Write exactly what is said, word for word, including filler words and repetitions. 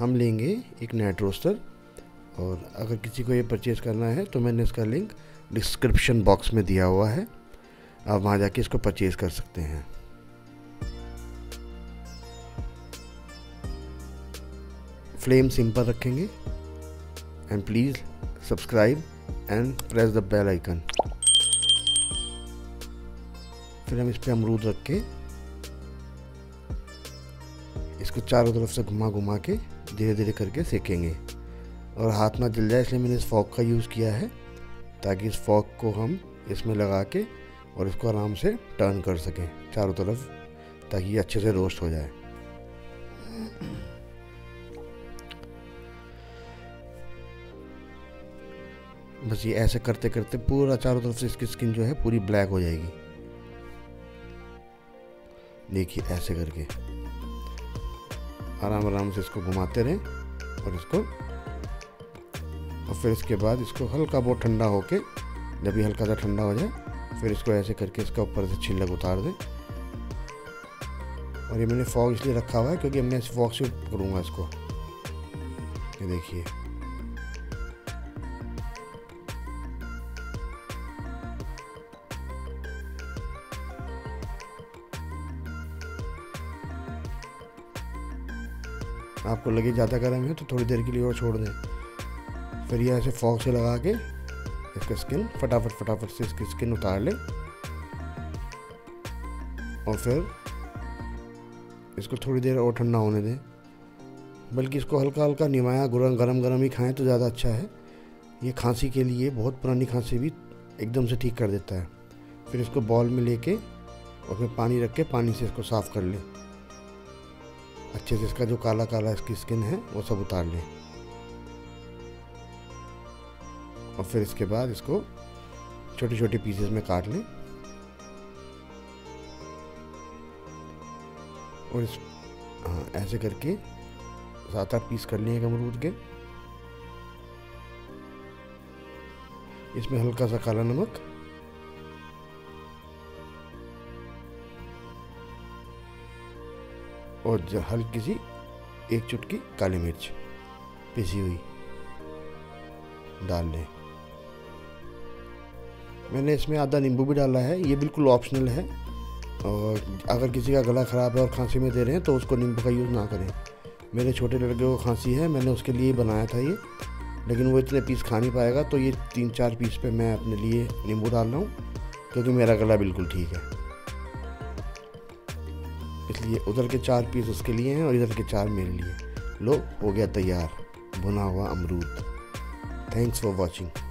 हम लेंगे एक नेट रोस्टर। और अगर किसी को ये परचेज़ करना है तो मैंने इसका लिंक डिस्क्रिप्शन बॉक्स में दिया हुआ है, आप वहाँ जाके इसको परचेज़ कर सकते हैं। फ्लेम सिंपल रखेंगे and please subscribe and press the bell icon. फिर हम इस पर अमरूद रख के इसको चारों तरफ से घुमा घुमा के धीरे धीरे करके सेकेंगे और हाथ ना जल जाए इसलिए मैंने इस फॉग का यूज़ किया है, ताकि इस फॉग को हम इसमें लगा के और इसको आराम से टर्न कर सकें चारों तरफ, ताकि ये अच्छे से रोस्ट हो जाए। बस ये ऐसे करते करते पूरा चारों तरफ से इसकी स्किन जो है पूरी ब्लैक हो जाएगी। देखिए ऐसे करके आराम आराम से इसको घुमाते रहें और इसको, और फिर इसके बाद इसको हल्का बहुत ठंडा होके, जब ये हल्का सा ठंडा हो जाए फिर इसको ऐसे करके इसका ऊपर से छिलक उतार दें। और ये मैंने फॉग इसलिए रखा हुआ है क्योंकि हमने इस फॉग से करूँगा इसको। ये देखिए आपको लगे ज़्यादा गर्म है तो थोड़ी देर के लिए और छोड़ दें। फिर ये ऐसे फॉग से लगा के इसका स्किन फटाफट फटाफट से इसकी स्किन उतार लें और फिर इसको थोड़ी देर और ठंडा होने दें। बल्कि इसको हल्का हल्का निमाया गरम गरम गरम ही खाएं तो ज़्यादा अच्छा है, ये खांसी के लिए, बहुत पुरानी खांसी भी एकदम से ठीक कर देता है। फिर इसको बॉल में लेके और फिर पानी रख के पानी से इसको साफ़ कर लें अच्छे से, इसका जो काला काला इसकी स्किन है वो सब उतार लें। और फिर इसके बाद इसको छोटे छोटे पीसेस में काट लें और इस हाँ ऐसे करके सात आठ पीस कर लें एक अमरूद के। इसमें हल्का सा काला नमक और हल्की सी एक चुटकी काली मिर्च पिसी हुई डाल लें। मैंने इसमें आधा नींबू भी डाला है, ये बिल्कुल ऑप्शनल है, और अगर किसी का गला ख़राब है और खांसी में दे रहे हैं तो उसको नींबू का यूज़ ना करें। मेरे छोटे लड़के को खांसी है, मैंने उसके लिए बनाया था ये, लेकिन वो इतने पीस खा नहीं पाएगा तो ये तीन चार पीस पे मैं अपने लिए नींबू डाल रहा हूँ क्योंकि मेरा गला बिल्कुल ठीक है। इसलिए उधर के चार पीस उसके लिए हैं और इधर के चार मेरे लिए। लो हो गया तैयार भुना हुआ अमरूद। Thanks for watching.